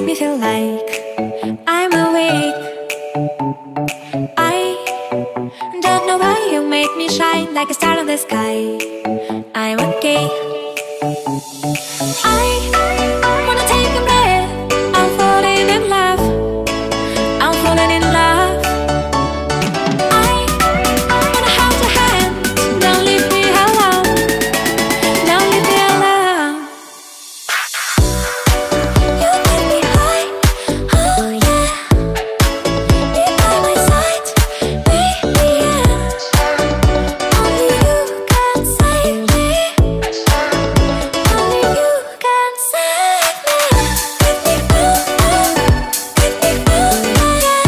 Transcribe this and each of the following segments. make me feel like I'm awake. I don't know why you make me shine like a star in the sky. I'm okay. I wanna take a breath. I'm falling in love. I'm falling in love. I wanna hold your hand. Don't leave me alone. Don't leave me alone. You take me high, oh yeah. Be by my side, baby, yeah. Only you can save me. Only you can save me. Take me home, take me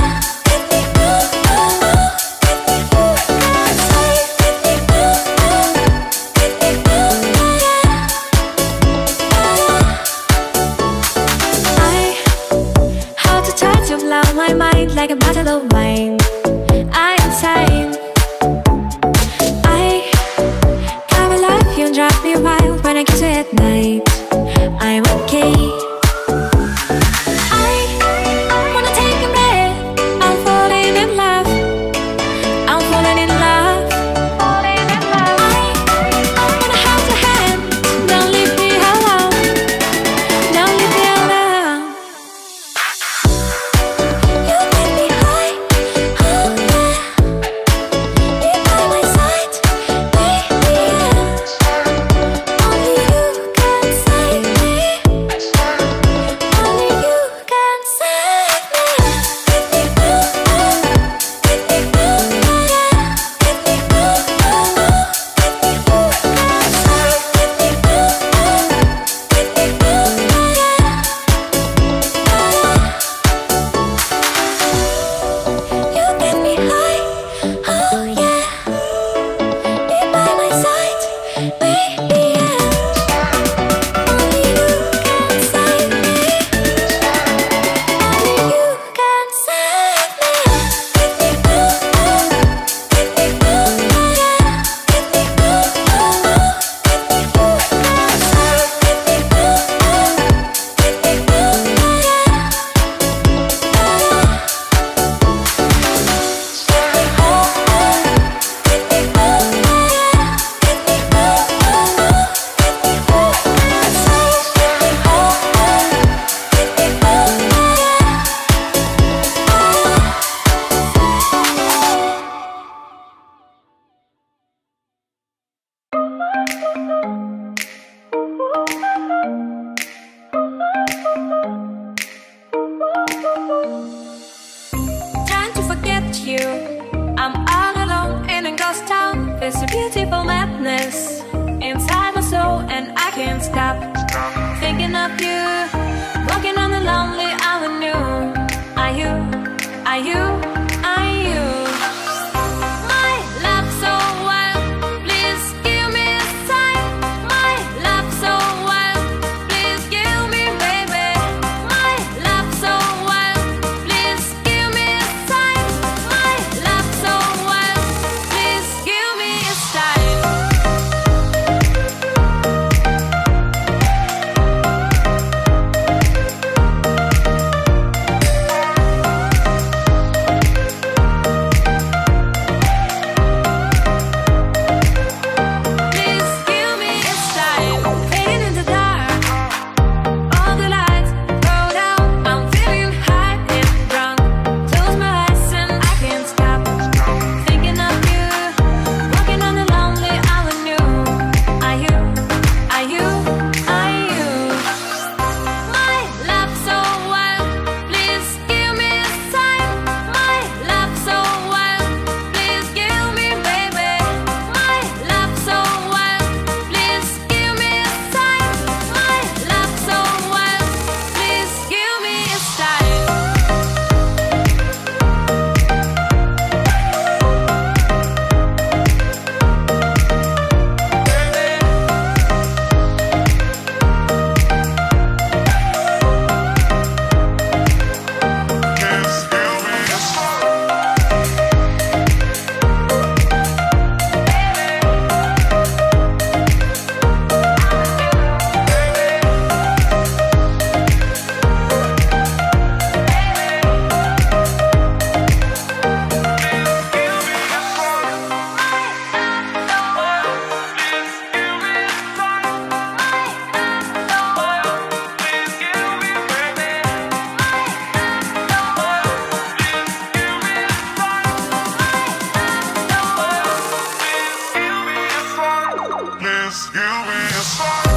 home, yeah. Take me home, take me home, yeah. Take me home, take me home, yeah. I how to touch you blow my mind like a bottle of wine. I am insane. I come alive, you drive me wild when I kiss you at night. I'm okay. I wanna take a breath. I'm falling in love. I'm falling in love. Falling in love. I wanna hold your hand. Don't leave me alone. Don't leave me alone. You take me high, oh yeah. Be by my side, baby, yeah. Only you can save me. Only you can save me. Take me home, take me home, yeah. Take me home, take me home, yeah. Take me home, take me home, yeah. You get me high, oh yeah. Be by my side, baby, yeah. Only you can save me. Only you can save me. Take me home, take me home, yeah. Take me home, take me home, yeah. Take me home, take me home, yeah. Trying to forget you, I'm all alone in a ghost town. There's a beautiful madness inside my soul, and I can't stop thinking of you. Walking on the lonely avenue. Are you? Are you? Are you? My love so wild, please give me a sign. My love so wild, please give me, baby. My love so wild, please give me a sign. My love so wild, please give me a sign. you will.